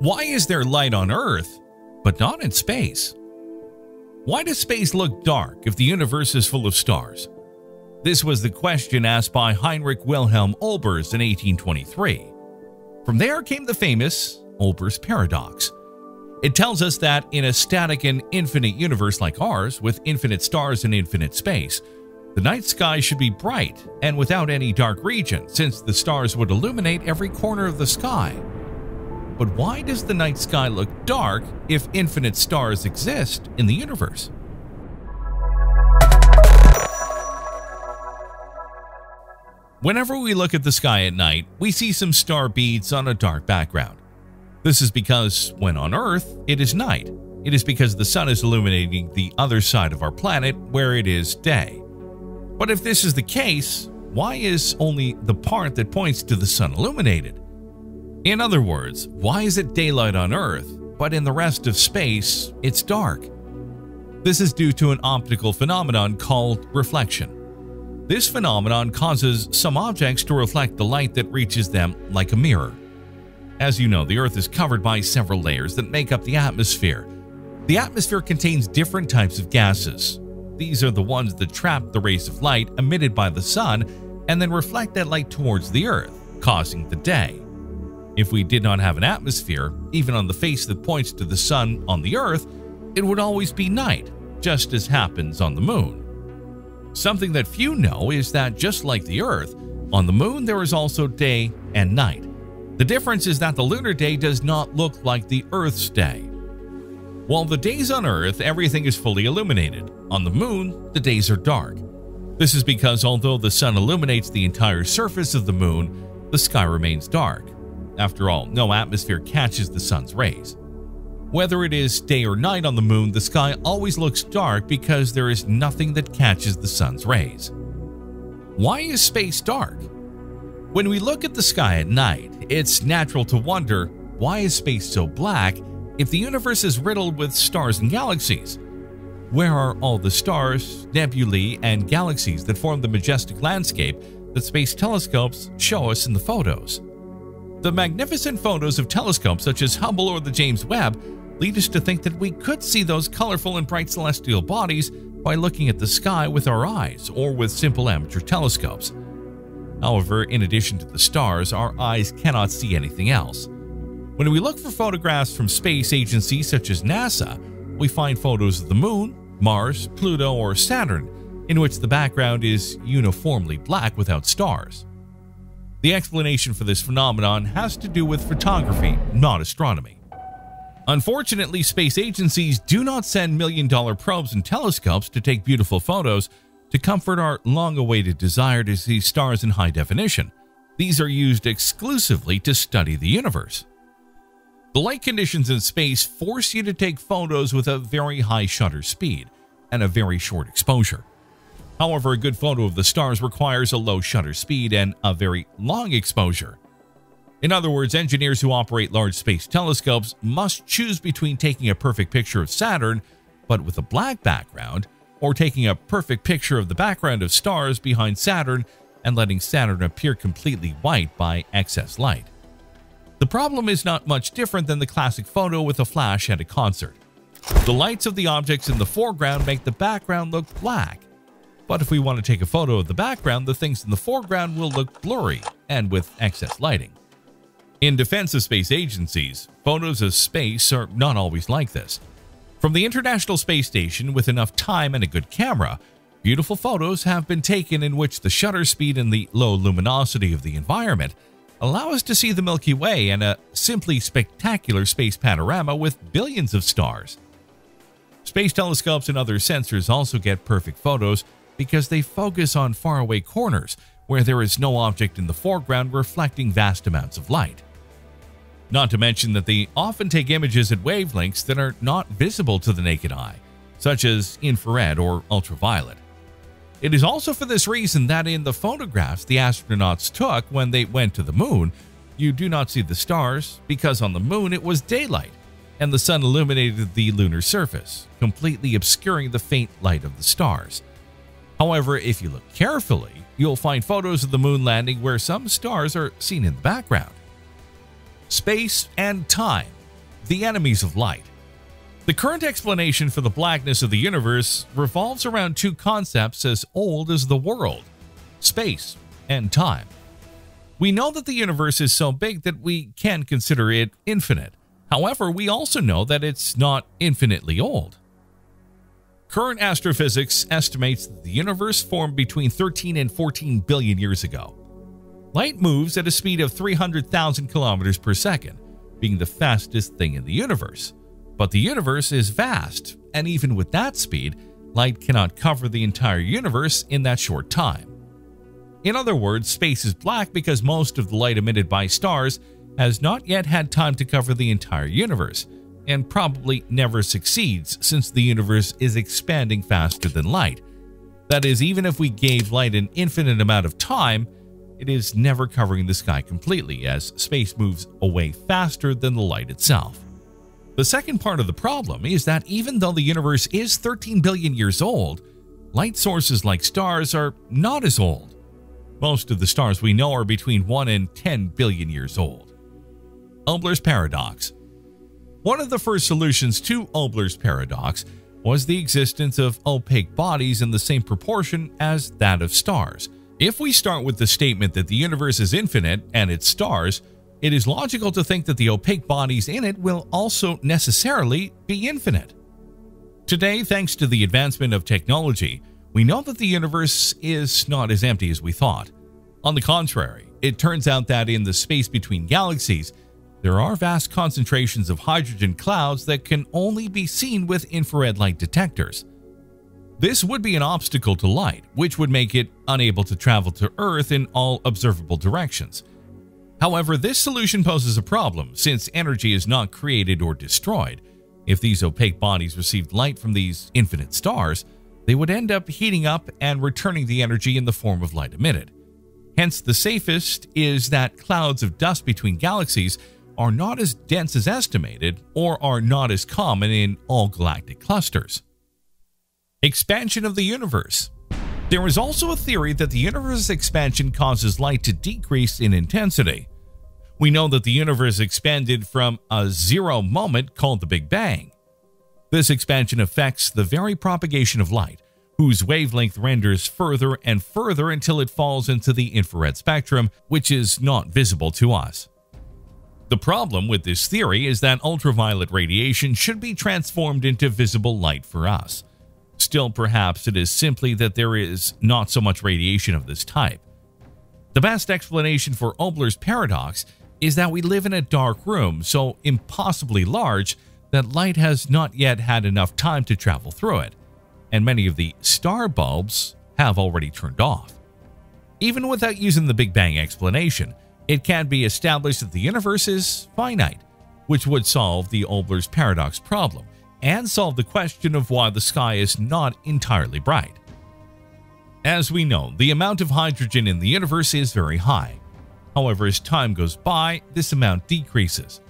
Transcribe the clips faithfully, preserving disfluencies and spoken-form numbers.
Why is there light on Earth, but not in space? Why does space look dark if the universe is full of stars? This was the question asked by Heinrich Wilhelm Olbers in eighteen twenty-three. From there came the famous Olbers' paradox. It tells us that in a static and infinite universe like ours, with infinite stars and infinite space, the night sky should be bright and without any dark region, since the stars would illuminate every corner of the sky. But why does the night sky look dark if infinite stars exist in the universe? Whenever we look at the sky at night, we see some star beads on a dark background. This is because when on Earth, it is night. It is because the sun is illuminating the other side of our planet where it is day. But if this is the case, why is only the part that points to the sun illuminated? In other words, why is it daylight on Earth, but in the rest of space, it's dark? This is due to an optical phenomenon called reflection. This phenomenon causes some objects to reflect the light that reaches them like a mirror. As you know, the Earth is covered by several layers that make up the atmosphere. The atmosphere contains different types of gases. These are the ones that trap the rays of light emitted by the sun and then reflect that light towards the Earth, causing the day. If we did not have an atmosphere, even on the face that points to the sun on the Earth, it would always be night, just as happens on the moon. Something that few know is that just like the Earth, on the moon there is also day and night. The difference is that the lunar day does not look like the Earth's day. While the days on Earth, everything is fully illuminated. On the moon, the days are dark. This is because although the sun illuminates the entire surface of the moon, the sky remains dark. After all, no atmosphere catches the sun's rays. Whether it is day or night on the moon, the sky always looks dark because there is nothing that catches the sun's rays. Why is space dark? When we look at the sky at night, it's natural to wonder, why is space so black? If the universe is riddled with stars and galaxies, where are all the stars, nebulae, and galaxies that form the majestic landscape that space telescopes show us in the photos? The magnificent photos of telescopes such as Hubble or the James Webb lead us to think that we could see those colorful and bright celestial bodies by looking at the sky with our eyes or with simple amateur telescopes. However, in addition to the stars, our eyes cannot see anything else. When we look for photographs from space agencies such as NASA, we find photos of the Moon, Mars, Pluto, or Saturn, in which the background is uniformly black without stars. The explanation for this phenomenon has to do with photography, not astronomy. Unfortunately, space agencies do not send million-dollar probes and telescopes to take beautiful photos to comfort our long-awaited desire to see stars in high definition. These are used exclusively to study the universe. The light conditions in space force you to take photos with a very high shutter speed and a very short exposure. However, a good photo of the stars requires a low shutter speed and a very long exposure. In other words, engineers who operate large space telescopes must choose between taking a perfect picture of Saturn, but with a black background, or taking a perfect picture of the background of stars behind Saturn and letting Saturn appear completely white by excess light. The problem is not much different than the classic photo with a flash at a concert. The lights of the objects in the foreground make the background look black. But if we want to take a photo of the background, the things in the foreground will look blurry and with excess lighting. In defense of space agencies, photos of space are not always like this. From the International Space Station, with enough time and a good camera, beautiful photos have been taken in which the shutter speed and the low luminosity of the environment allow us to see the Milky Way and a simply spectacular space panorama with billions of stars. Space telescopes and other sensors also get perfect photos because they focus on faraway corners where there is no object in the foreground reflecting vast amounts of light. Not to mention that they often take images at wavelengths that are not visible to the naked eye, such as infrared or ultraviolet. It is also for this reason that in the photographs the astronauts took when they went to the moon, you do not see the stars because on the moon it was daylight and the sun illuminated the lunar surface, completely obscuring the faint light of the stars. However, if you look carefully, you'll find photos of the moon landing where some stars are seen in the background. Space and time the enemies of light. The current explanation for the blackness of the universe revolves around two concepts as old as the world: space and time. We know that the universe is so big that we can consider it infinite. However, we also know that it's not infinitely old. Current astrophysics estimates that the universe formed between thirteen and fourteen billion years ago. Light moves at a speed of three hundred thousand kilometers per second, being the fastest thing in the universe. But the universe is vast, and even with that speed, light cannot cover the entire universe in that short time. In other words, space is black because most of the light emitted by stars has not yet had time to cover the entire universe, and probably never succeeds since the universe is expanding faster than light. That is, even if we gave light an infinite amount of time, it is never covering the sky completely, as space moves away faster than the light itself. The second part of the problem is that even though the universe is thirteen billion years old, light sources like stars are not as old. Most of the stars we know are between one and ten billion years old. Olbers' paradox. One of the first solutions to Olbers' paradox was the existence of opaque bodies in the same proportion as that of stars. If we start with the statement that the universe is infinite and its stars, it is logical to think that the opaque bodies in it will also necessarily be infinite. Today, thanks to the advancement of technology, we know that the universe is not as empty as we thought. On the contrary, it turns out that in the space between galaxies, there are vast concentrations of hydrogen clouds that can only be seen with infrared light detectors. This would be an obstacle to light, which would make it unable to travel to Earth in all observable directions. However, this solution poses a problem, since energy is not created or destroyed. If these opaque bodies received light from these infinite stars, they would end up heating up and returning the energy in the form of light emitted. Hence, the safest is that clouds of dust between galaxies are not as dense as estimated, or are not as common in all galactic clusters. Expansion of the universe. There is also a theory that the universe's expansion causes light to decrease in intensity. We know that the universe expanded from a zero moment called the Big Bang. This expansion affects the very propagation of light, whose wavelength renders further and further until it falls into the infrared spectrum, which is not visible to us. The problem with this theory is that ultraviolet radiation should be transformed into visible light for us. Still, perhaps it is simply that there is not so much radiation of this type. The best explanation for Olbers' paradox is that we live in a dark room so impossibly large that light has not yet had enough time to travel through it, and many of the star bulbs have already turned off. Even without using the Big Bang explanation, it can be established that the universe is finite, which would solve the Olbers' paradox problem and solve the question of why the sky is not entirely bright. As we know, the amount of hydrogen in the universe is very high. However, as time goes by, this amount decreases.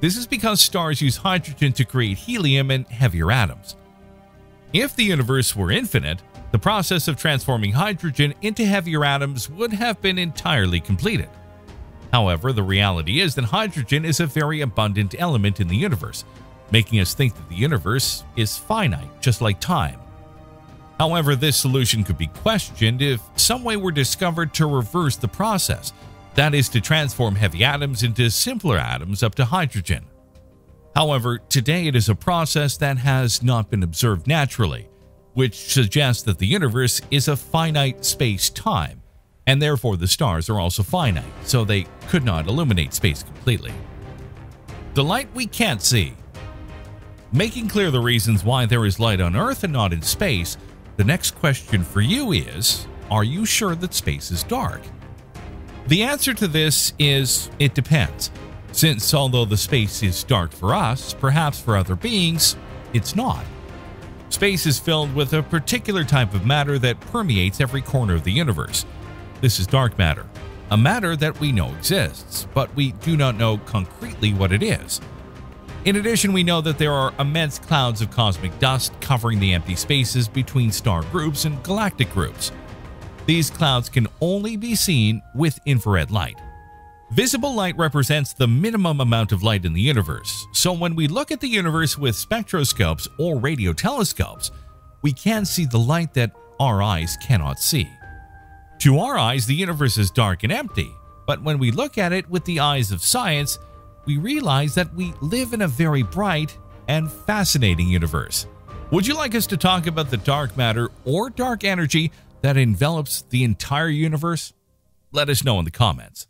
This is because stars use hydrogen to create helium and heavier atoms. If the universe were infinite, the process of transforming hydrogen into heavier atoms would have been entirely completed. However, the reality is that hydrogen is a very abundant element in the universe, making us think that the universe is finite, just like time. However, this solution could be questioned if some way were discovered to reverse the process, that is, to transform heavy atoms into simpler atoms up to hydrogen. However, today it is a process that has not been observed naturally, which suggests that the universe is a finite space-time, and therefore the stars are also finite, so they could not illuminate space completely. The light we can't see. Making clear the reasons why there is light on Earth and not in space, the next question for you is, are you sure that space is dark? The answer to this is, it depends, since although the space is dark for us, perhaps for other beings, it's not. Space is filled with a particular type of matter that permeates every corner of the universe. This is dark matter, a matter that we know exists, but we do not know concretely what it is. In addition, we know that there are immense clouds of cosmic dust covering the empty spaces between star groups and galactic groups. These clouds can only be seen with infrared light. Visible light represents the minimum amount of light in the universe, so when we look at the universe with spectroscopes or radio telescopes, we can see the light that our eyes cannot see. To our eyes, the universe is dark and empty, but when we look at it with the eyes of science, we realize that we live in a very bright and fascinating universe. Would you like us to talk about the dark matter or dark energy that envelops the entire universe? Let us know in the comments.